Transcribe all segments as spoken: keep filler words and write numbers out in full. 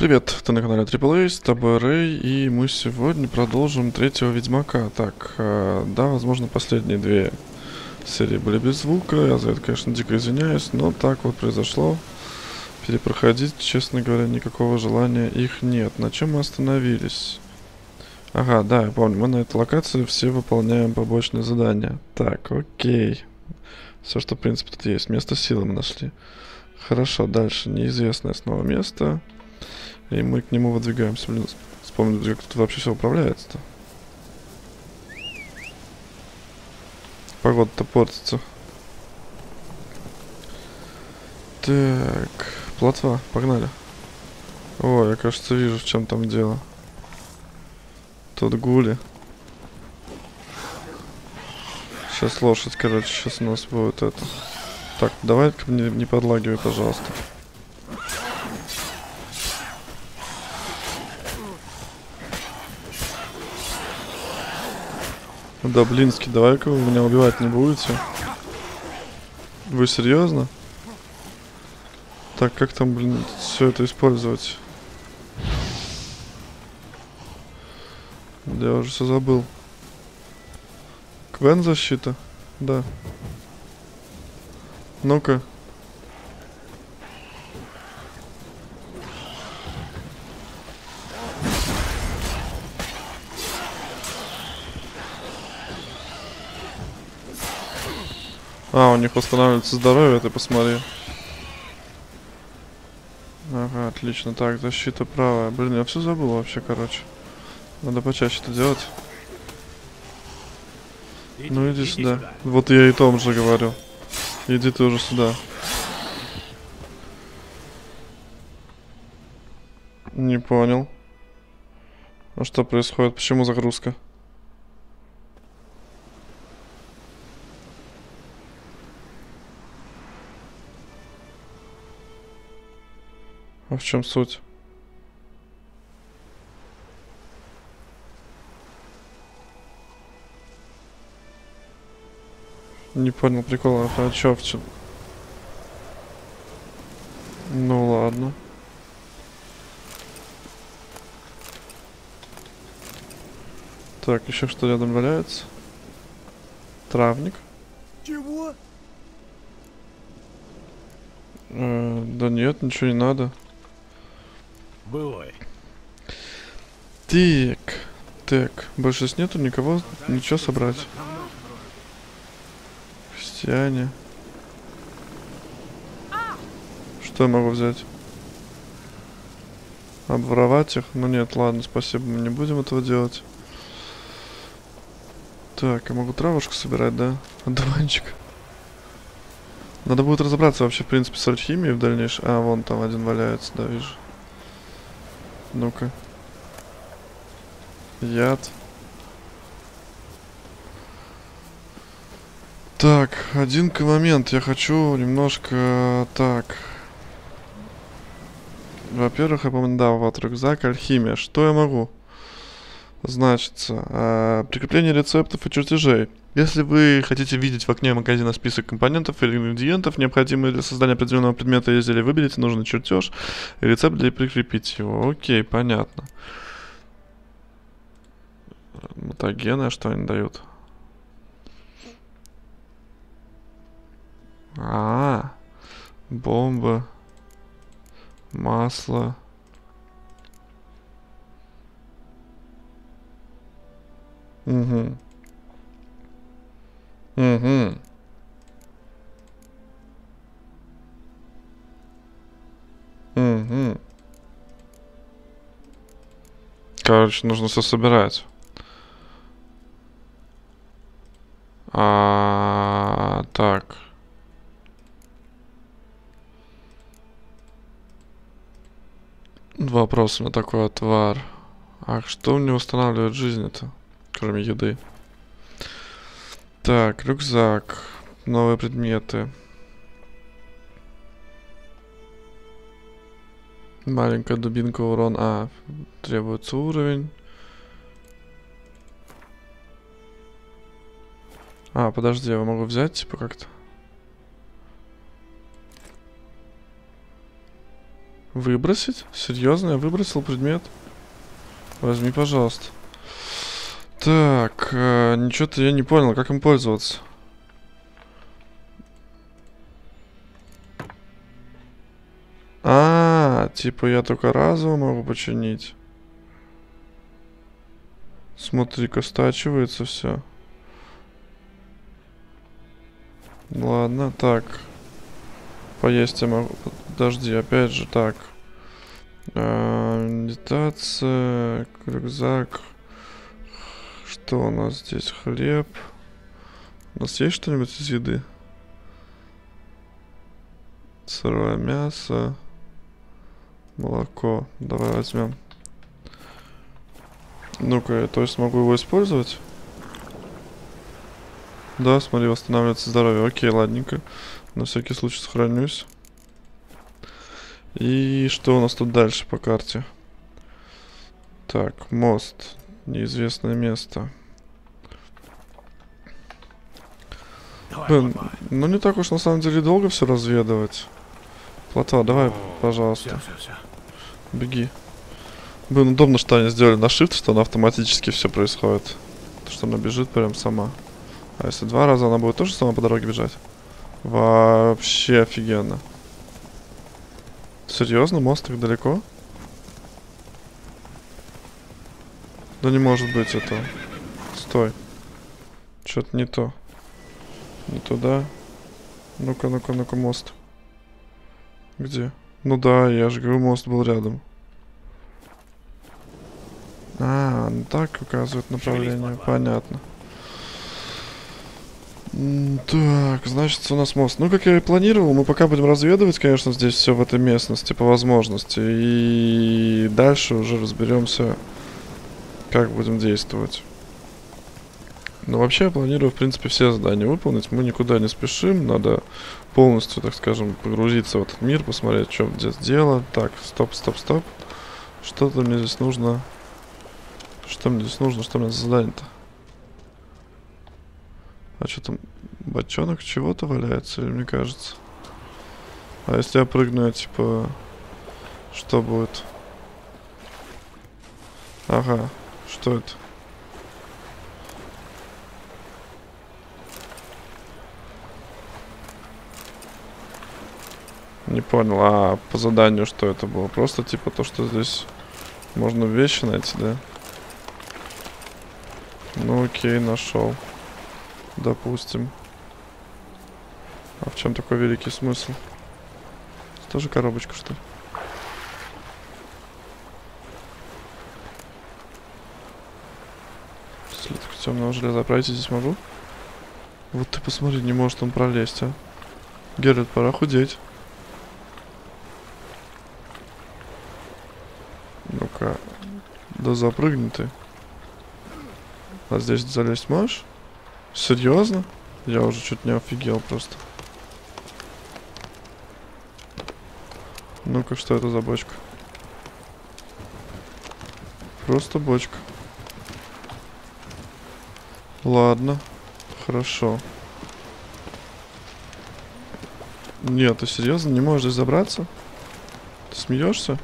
Привет, ты на канале эй эй эй, с тобой Рэй, и мы сегодня продолжим третьего Ведьмака. Так, э, да, возможно, последние две серии были без звука, я за это, конечно, дико извиняюсь, но так вот произошло. Перепроходить, честно говоря, никакого желания их нет. На чем мы остановились? Ага, да, я помню, мы на этой локации все выполняем побочные задания. Так, окей. Все, что, в принципе, тут есть. Место силы мы нашли. Хорошо, дальше неизвестное снова место. И мы к нему выдвигаемся. Блин, вспомнил, как тут вообще все управляется-то. Погода-то портится. Так, плотва, погнали. О, я, кажется, вижу, в чем там дело. Тут гули. Сейчас лошадь, короче, сейчас у нас будет это. Так, давай-ка не, не подлагивай, пожалуйста. Да, блинский, давай-ка вы меня убивать не будете. Вы серьезно? Так, как там, блин, все это использовать? Я уже все забыл. Квен защита? Да. Ну-ка. А, у них восстанавливается здоровье, ты посмотри. Ага, отлично. Так, защита правая. Блин, я все забыл вообще, короче. Надо почаще это делать. Иди, ну иди, иди сюда. сюда. Вот я и том же говорю. Иди ты уже сюда. Не понял. А что происходит? Почему загрузка? А в чем суть? Не понял прикола, а чё в чем? Ну ладно. Так, еще что рядом валяется? Травник. Чего? Э, да нет, ничего не надо. Бывай. Так, так, больше здесь нету никого, ничего собрать. Христиане. Что я могу взять? Обворовать их? Ну нет, ладно, спасибо, мы не будем этого делать. Так, я могу травушку собирать, да? Одуванчик. Надо будет разобраться вообще, в принципе, с алхимией в дальнейшем. А, вон там один валяется, да, вижу. Ну-ка. Яд. Так, один момент. Я хочу немножко... Так. Во-первых, я помню, да, вот рюкзак, алхимия. Что я могу? Значится, э, прикрепление рецептов и чертежей. Если вы хотите видеть в окне магазина список компонентов или ингредиентов, необходимые для создания определенного предмета и изделия, выберите нужный чертеж и рецепт для прикрепить его. Окей, понятно. Мутагены, что они дают? А, -а, -а. Бомба, масло. Угу. Угу. Угу. Короче, нужно все собирать. А, так. Вопрос на такой отвар. А что мне восстанавливает жизнь-то? Кроме еды. Так, рюкзак. Новые предметы. Маленькая дубинка, урон. А, требуется уровень. А, подожди, я его могу взять, типа, как-то? Выбросить? Серьезно, я выбросил предмет? Возьми, пожалуйста. Так, э, ничего-то я не понял, как им пользоваться. А, типа я только разово могу починить. Смотри-ка, стачивается все. Ладно, так. Поесть я могу. Подожди, опять же, так. А, медитация, рюкзак. Что у нас здесь? Хлеб. У нас есть что-нибудь из еды? Сырое мясо. Молоко. Давай возьмем. Ну-ка, я то есть могу его использовать? Да, смотри, восстанавливается здоровье. Окей, ладненько. На всякий случай сохранюсь. И что у нас тут дальше по карте? Так, мост. Неизвестное место. Блин, ну не так уж на самом деле долго все разведывать. Плотва, давай, пожалуйста. Беги. Блин, удобно, что они сделали на shift, что она автоматически все происходит. То, что она бежит прям сама. А если два раза она будет тоже сама по дороге бежать? Вообще офигенно. Серьезно, мост так далеко? Да не может быть этого. Стой. Что-то не то. Не туда. Ну-ка, ну-ка, ну-ка, мост. Где? Ну да, я же говорю, мост был рядом. А, ну так указывает направление. Понятно. Так, значит, у нас мост. Ну, как я и планировал, мы пока будем разведывать, конечно, здесь все в этой местности по возможности. И дальше уже разберемся, как будем действовать. Но вообще я планирую, в принципе, все задания выполнить. Мы никуда не спешим, надо полностью, так скажем, погрузиться в этот мир, посмотреть, в чем здесь дело. Так, стоп, стоп, стоп. Что-то мне здесь нужно. Что мне здесь нужно? Что мне за задание-то? А что там? Бочонок чего-то валяется, или мне кажется? А если я прыгну, я, типа... Что будет? Ага, что это? Не понял, а по заданию что это было? Просто типа то, что здесь можно вещи найти, да? Ну окей, нашел. Допустим. А в чем такой великий смысл? Это тоже коробочка, что ли? Слиток темного железа. Пройти здесь могу? Вот ты посмотри, не может он пролезть, а. Геральт, пора худеть. Ну-ка. Да запрыгни ты. А здесь залезть можешь? Серьезно? Я уже чуть не офигел просто. Ну-ка, что это за бочка? Просто бочка. Ладно. Хорошо. Нет, ты серьезно? Не можешь здесь забраться? Ты смеешься?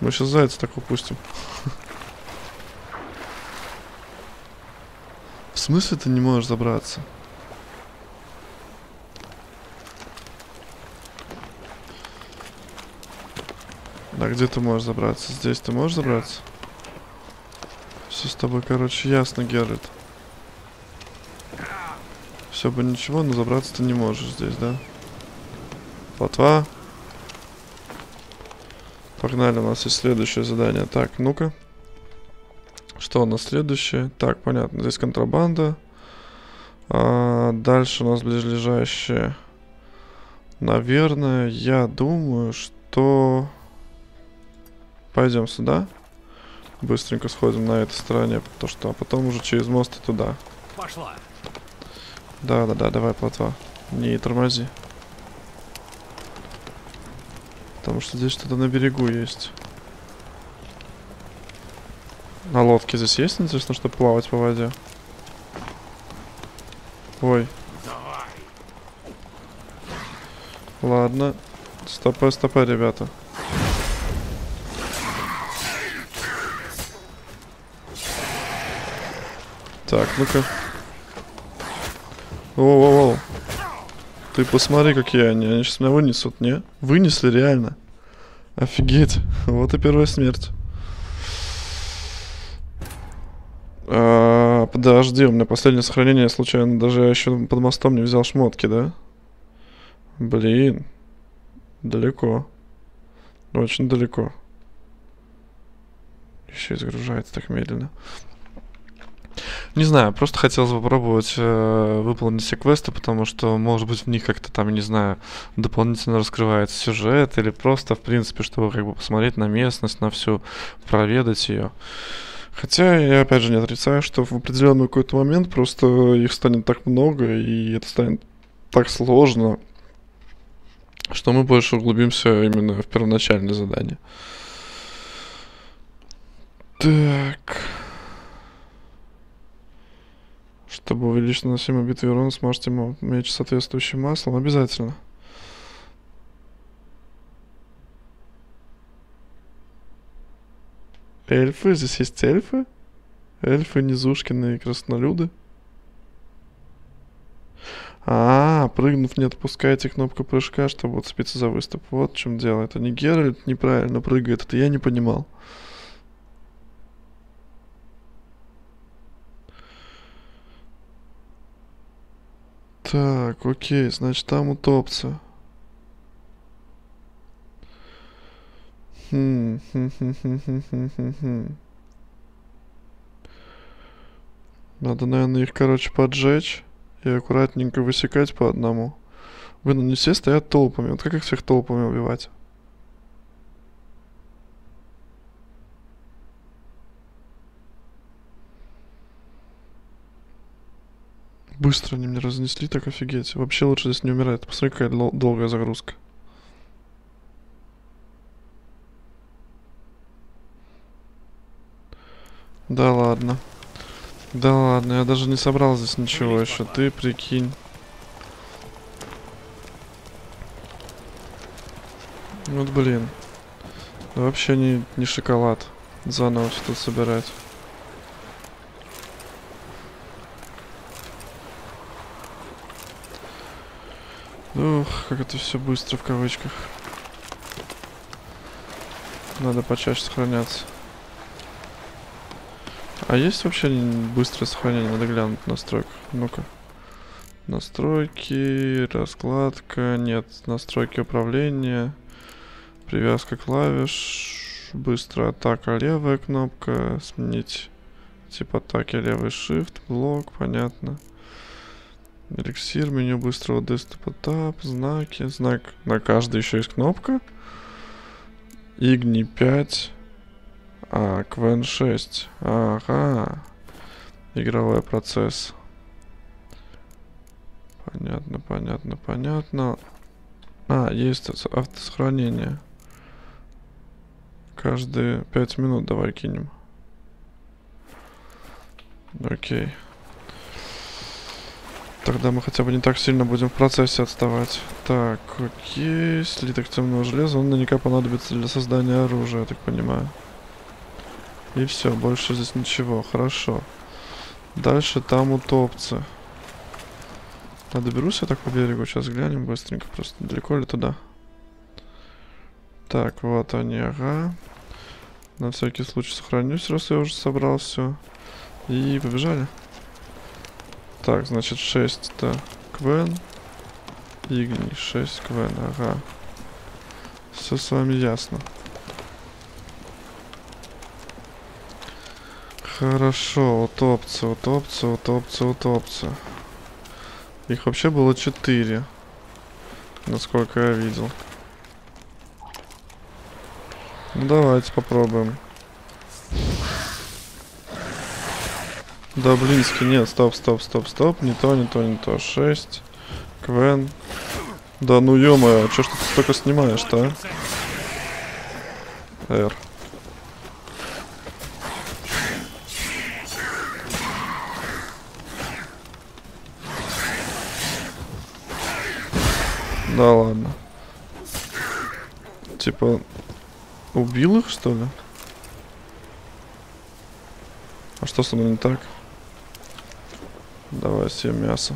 Мы сейчас зайца так упустим. В смысле ты не можешь забраться? Да где ты можешь забраться? Здесь ты можешь забраться? Все с тобой, короче, ясно, Геральт. Все бы ничего, но забраться ты не можешь здесь, да? Плотва. Погнали, у нас есть следующее задание. Так, ну-ка. Что у нас следующее? Так, понятно. Здесь контрабанда. А, дальше у нас ближайшее. Наверное, я думаю, что... Пойдем сюда. Быстренько сходим на этой стороне. Потому что... А потом уже через мост и туда. Пошла. Да-да-да, давай, плотва. Не тормози. Потому что здесь что-то на берегу есть. На лодке здесь есть, интересно, чтобы плавать по воде. Ой. Давай. Ладно. Стопэ, стопэ, ребята. Так, ну-ка. Воу-воу-воу. Ты посмотри, какие они. Они сейчас меня вынесут, не? Вынесли, реально. Офигеть. Вот и первая смерть. А, подожди, у меня последнее сохранение, я случайно даже еще под мостом не взял шмотки, да? Блин. Далеко. Очень далеко. Еще и загружается так медленно. Не знаю, просто хотелось бы попробовать э, выполнить все квесты, потому что, может быть, в них как-то там, не знаю, дополнительно раскрывается сюжет, или просто, в принципе, чтобы как бы посмотреть на местность, на всю, проведать ее. Хотя я, опять же, не отрицаю, что в определенный какой-то момент просто их станет так много, и это станет так сложно, что мы больше углубимся именно в первоначальное задание. Так... Чтобы увеличить наносимый битвы урон, смажьте меч соответствующим маслом. Обязательно. Эльфы? Здесь есть эльфы? Эльфы, низушкины и краснолюды. А, -а, а, прыгнув, не отпускайте кнопку прыжка, чтобы уцепиться за выступ. Вот в чем дело. Это не Геральт неправильно прыгает, это я не понимал. Так, окей, значит, там утопцы. Хм, хм, хм, хм, хм, хм, хм. Надо, наверное, их, короче, поджечь и аккуратненько высекать по одному. Вы, ну не все стоят толпами. Вот как их всех толпами убивать? Быстро они меня разнесли, так офигеть. Вообще лучше здесь не умирать. Посмотри, какая дол- долгая загрузка. Да ладно. Да ладно, я даже не собрал здесь ничего еще. Ты прикинь. Вот блин. Да вообще не, не шоколад. Заново все тут собирать. Ух, как это все быстро в кавычках. Надо почаще сохраняться. А есть вообще быстрое сохранение? Надо глянуть в настройках. Ну-ка. Настройки, раскладка, нет. Настройки управления, привязка клавиш, быстрая атака, левая кнопка, сменить тип атаки, левый shift, блок, понятно. Эликсир, меню быстрого доступа, тап, знаки, знак. На каждой еще есть кнопка. Игни пять. А, Квен шесть. Ага. Игровой процесс. Понятно, понятно, понятно. А, есть автосохранение. Каждые пять минут давай кинем. Окей. Тогда мы хотя бы не так сильно будем в процессе отставать. Так, окей. Слиток темного железа. Он наверняка понадобится для создания оружия, я так понимаю. И все, больше здесь ничего. Хорошо. Дальше там утопцы. А доберусь я так по берегу? Сейчас глянем быстренько. Просто далеко ли туда? Так, вот они, ага. На всякий случай сохранюсь, раз я уже собрал все. И побежали. Так, значит, шесть это Квен. Игни, шесть Квен, ага. Все с вами ясно. Хорошо, утопцы, утопцы, утопцы, утопцы. Их вообще было четыре, насколько я видел. Ну, давайте попробуем. Да блинский, нет, стоп, стоп, стоп, стоп, не то, не то, не то, шесть, Квен. Да ну ё-моё, чё ж ты столько снимаешь-то, а? Р. Да ладно. типа, убил их, что ли? А что со мной не так? Давай съем мясо.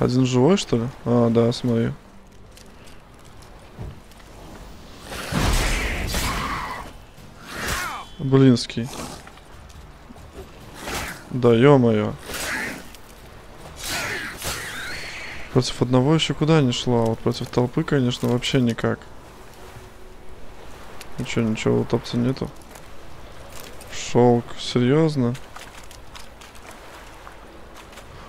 Один живой, что ли? А, да, смотри. Блинский. Да, ё-моё. Против одного еще куда не шло, а вот против толпы, конечно, вообще никак. Ничего, ничего, утопца нету. Шелк, серьезно?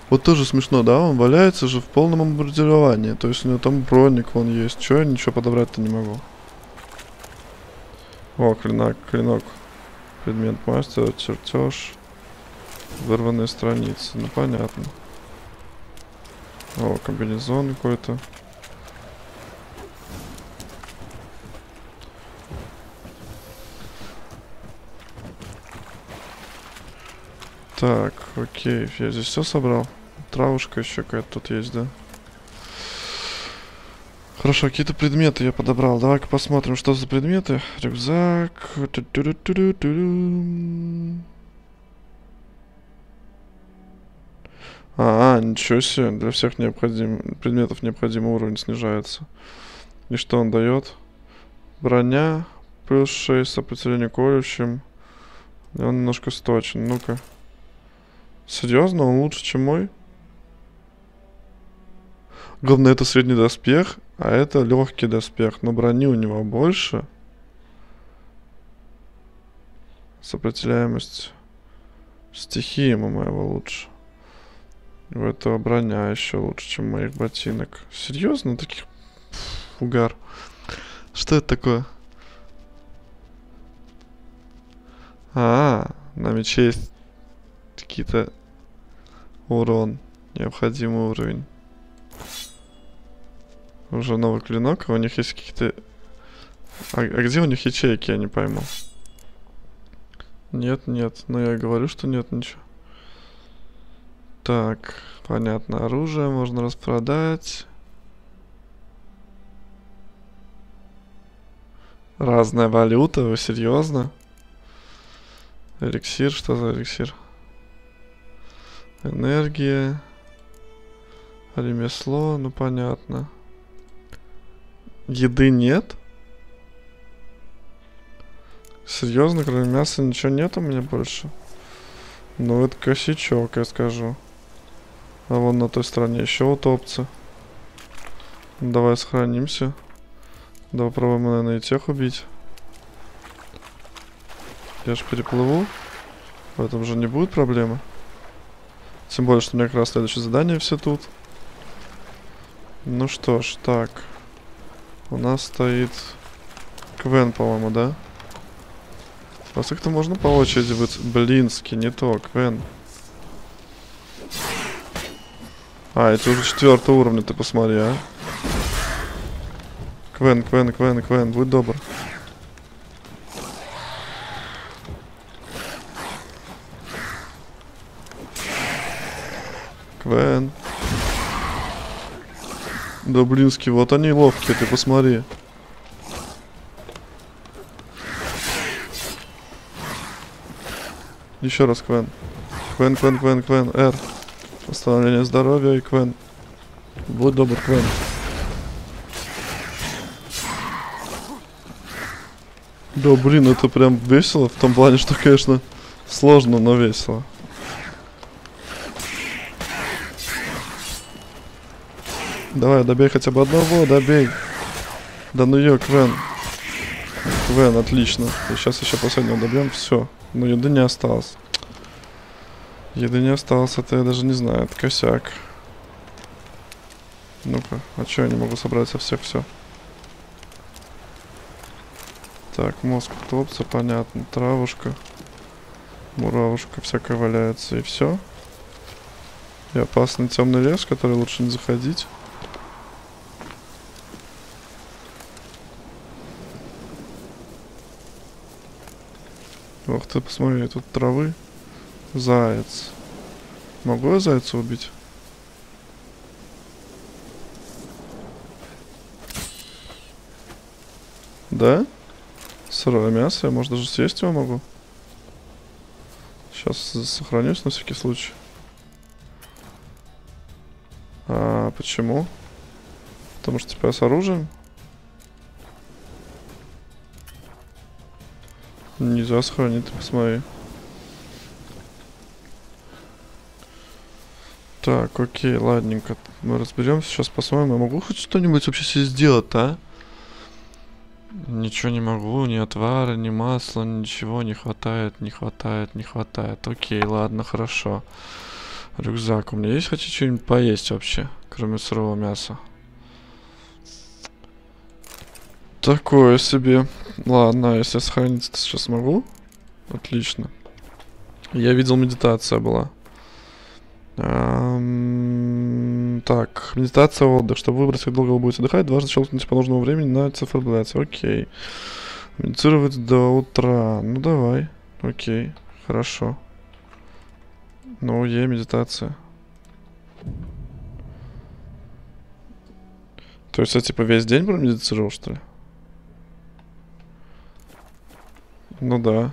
Вот тоже смешно, да? Он валяется же в полном обмундировании. То есть у него там броник вон есть. Чего я ничего подобрать-то не могу? О, клинок, клинок. Предмет мастера, чертеж. Вырванные страницы. Ну понятно. О, комбинезон какой-то. Так, окей, я здесь все собрал. Травушка еще какая-то тут есть, да? Хорошо, какие-то предметы я подобрал. Давай-ка посмотрим, что за предметы. Рюкзак. А, ничего себе, для всех необходим... предметов необходимый уровень снижается. И что он дает? Броня, плюс шесть, сопротивление колющим. И он немножко сточен, ну-ка. Серьезно, он лучше, чем мой? Главное, это средний доспех, а это легкий доспех. Но брони у него больше. Сопротивляемость стихиям у моего лучше. У этого броня еще лучше, чем моих ботинок. Серьезно, таких угар. Что это такое? А, -а, -а на мече есть какие-то урон. Необходимый уровень. Уже новый клинок. У них есть какие-то... А, а где у них ячейки, я не пойму. Нет, нет. Но я говорю, что нет ничего. Так, понятно. Оружие можно распродать. Разная валюта, вы серьезно? Эликсир, что за эликсир? Энергия. Ремесло, ну понятно. Еды нет? Серьезно, кроме мяса ничего нет у меня больше? Ну это косячок, я скажу. А вон на той стороне еще утопцы. Давай сохранимся. Давай попробуем, наверное, и тех убить. Я же переплыву. В этом же не будет проблемы. Тем более, что у меня как раз следующее задание все тут. Ну что ж, так. У нас стоит Квен, по-моему, да? А как-то можно по очереди быть? Блинский, не то, Квен. А, это уже четвертого уровня, ты посмотри, а. Квен, Квен, Квен, Квен, будь добр. Квен. Да, блинский, вот они ловкие, ты посмотри. Еще раз Квен. Квен, Квен, Квен, Квен. Р. Восстановление здоровья и Квен. Будь добр, Квен. Да, блин, это прям весело. В том плане, что, конечно, сложно, но весело. Давай, добей хотя бы одного, добей. Да ну ё, Квен. Квен, отлично. И сейчас еще последнего добьем, все. Но еды не осталось. Еды не осталось, это я даже не знаю, это косяк. Ну-ка, а чё я не могу собрать со всех все? Так, мозг утопца, понятно, травушка, муравушка всякая валяется и все. И опасный темный лес, в который лучше не заходить. Ох ты, посмотри, тут травы. Заяц. Могу я зайца убить? Да? Сырое мясо, я, может, даже съесть его могу. Сейчас сохранюсь на всякий случай. А, почему? Потому что типа я с оружием. Нельзя сохранить, ты посмотри. Так, окей, ладненько. Мы разберемся, сейчас посмотрим. Я могу хоть что-нибудь вообще себе сделать-то, а? Ничего не могу, ни отвара, ни масла, ничего не хватает, не хватает, не хватает. Окей, ладно, хорошо. Рюкзак. У меня есть хоть что-нибудь поесть вообще, кроме сырого мяса? Такое себе. Ладно, если я сохраниться-то сейчас могу. Отлично. Я видел, медитация была. Um, так, медитация, отдых. Чтобы выбрать, как долго вы будете отдыхать, дважды щелкните по нужному времени на циферблате. Окей. Медитировать до утра. Ну давай. Окей. Хорошо. Ну, е, медитация. То есть я типа весь день промедитировал, что ли? Ну да.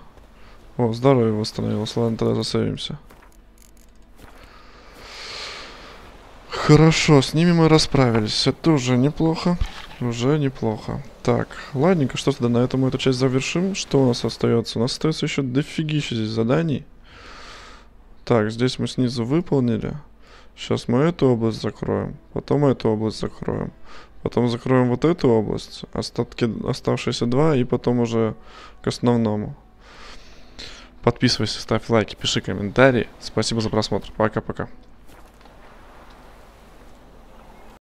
О, здоровье восстановилось. Ладно, тогда засейвимся. Хорошо, с ними мы расправились. Это уже неплохо. Уже неплохо. Так, ладненько, что тогда на этом мы эту часть завершим. Что у нас остается? У нас остается еще дофигища здесь заданий. Так, здесь мы снизу выполнили. Сейчас мы эту область закроем. Потом эту область закроем. Потом закроем вот эту область. Остатки, оставшиеся два. И потом уже к основному. Подписывайся, ставь лайки, пиши комментарии. Спасибо за просмотр. Пока-пока.